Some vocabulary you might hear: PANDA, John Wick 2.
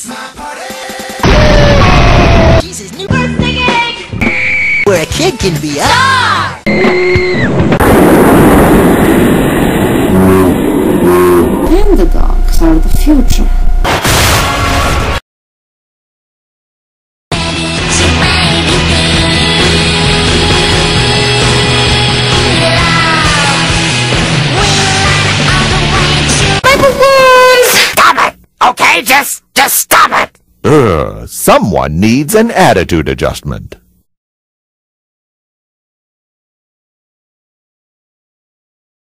It's my party! Jesus, new birthday cake! Where a kid can be up! Ah! Panda dogs are the future. Just stop it! Someone needs an attitude adjustment.